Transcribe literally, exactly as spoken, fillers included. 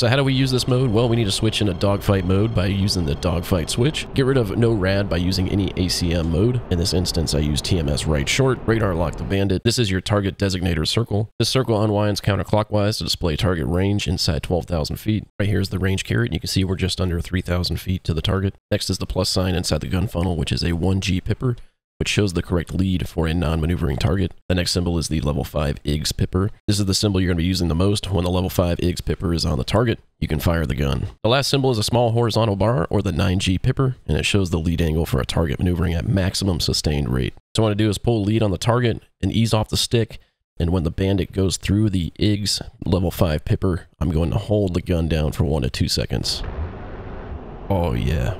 So how do we use this mode? Well, we need to switch into dogfight mode by using the dogfight switch. Get rid of no rad by using any A C M mode. In this instance, I use T M S right short, radar lock the bandit. This is your target designator circle. This circle unwinds counterclockwise to display target range inside twelve thousand feet. Right here is the range carrot. You can see we're just under three thousand feet to the target. Next is the plus sign inside the gun funnel, which is a one G Pipper, which shows the correct lead for a non-maneuvering target. The next symbol is the level five E E G S Pipper. This is the symbol you're going to be using the most. When the level five E E G S Pipper is on the target, you can fire the gun. The last symbol is a small horizontal bar, or the nine G Pipper, and it shows the lead angle for a target maneuvering at maximum sustained rate. So what I want to do is pull lead on the target and ease off the stick, and when the bandit goes through the E E G S level five Pipper, I'm going to hold the gun down for one to two seconds. Oh yeah.